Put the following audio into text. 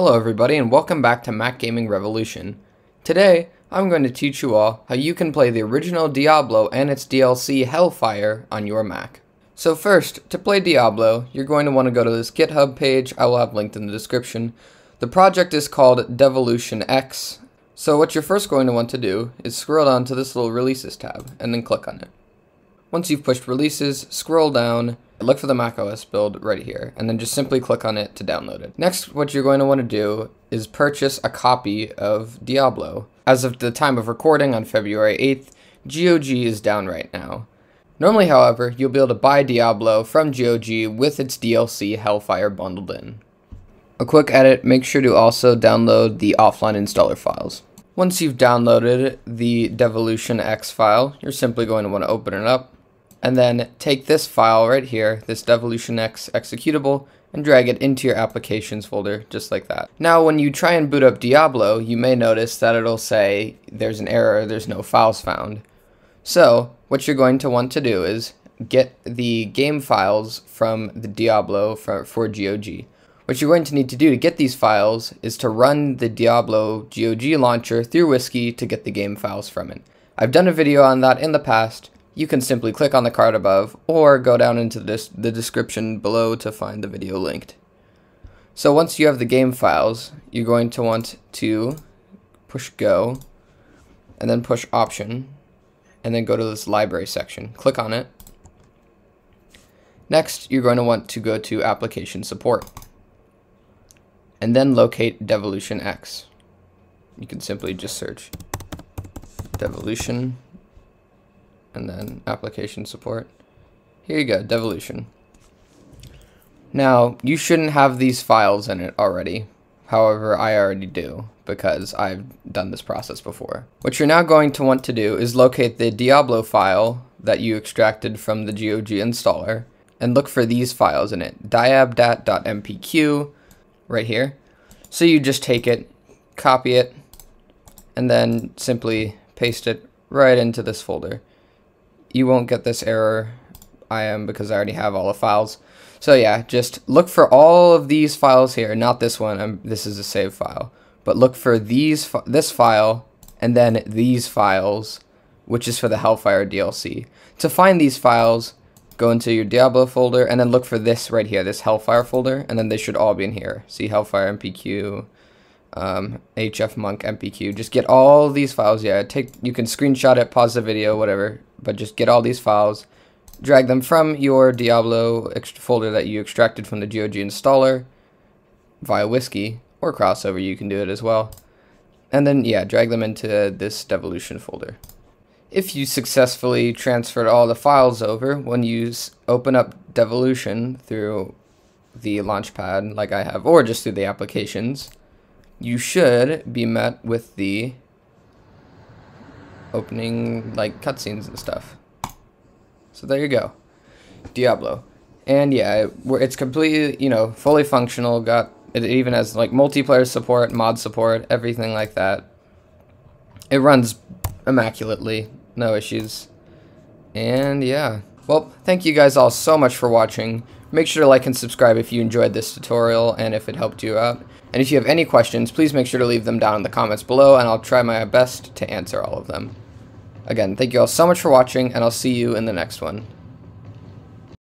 Hello everybody and welcome back to Mac Gaming Revolution. Today, I'm going to teach you all how you can play the original Diablo and its DLC Hellfire on your Mac. So first, to play Diablo, you're going to want to go to this GitHub page. I will have linked in the description. The project is called DevilutionX. So what you're first going to want to do is scroll down to this little Releases tab and then click on it. Once you've pushed Releases, scroll down, look for the macOS build right here, and then just simply click on it to download it. Next, what you're going to want to do is purchase a copy of Diablo. As of the time of recording on February 8th, GOG is down right now. Normally, however, you'll be able to buy Diablo from GOG with its DLC Hellfire bundled in. A quick edit, make sure to also download the offline installer files. Once you've downloaded the DevilutionX file, you're simply going to want to open it up, and then take this file right here, this DevilutionX executable, and drag it into your applications folder, just like that. Now, when you try and boot up Diablo, you may notice that it'll say there's an error, there's no files found. So, what you're going to want to do is get the game files from the Diablo for GOG. What you're going to need to do to get these files is to run the Diablo GOG launcher through Whiskey to get the game files from it. I've done a video on that in the past. You can simply click on the card above or go down into the description below to find the video linked. So once you have the game files, you're going to want to push go and then push option and then go to this library section. Click on it. Next, you're going to want to go to application support and then locate DevilutionX. You can simply just search Devilution and then application support. Here you go, Devilution. Now, you shouldn't have these files in it already. However, I already do because I've done this process before. What you're now going to want to do is locate the Diablo file that you extracted from the GOG installer and look for these files in it, DIABDAT.MPQ right here. So you just take it, copy it, and then simply paste it right into this folder. You won't get this error because I already have all the files. So yeah, just look for all of these files here, not this one, this is a save file, but look for this file and then these files, which is for the Hellfire DLC. To find these files, go into your Diablo folder and then look for this right here, this Hellfire folder, and then they should all be in here. See Hellfire.MPQ, hfmonk.mpq. Just get all these files. Yeah, you can screenshot it, pause the video, whatever, but just get all these files, drag them from your Diablo folder that you extracted from the GOG installer via Whiskey or Crossover, you can do it as well, and then yeah, drag them into this Devilution folder. If you successfully transferred all the files over, when you open up Devilution through the launchpad like I have, or just through the applications, you should be met with the opening like cutscenes and stuff. So there you go, Diablo. And yeah, it's completely, you know, fully functional. It even has like multiplayer support, mod support, everything like that. It runs immaculately, no issues. And yeah, well, thank you guys all so much for watching. Make sure to like and subscribe if you enjoyed this tutorial and if it helped you out. And if you have any questions, please make sure to leave them down in the comments below and I'll try my best to answer all of them. Again, thank you all so much for watching and I'll see you in the next one.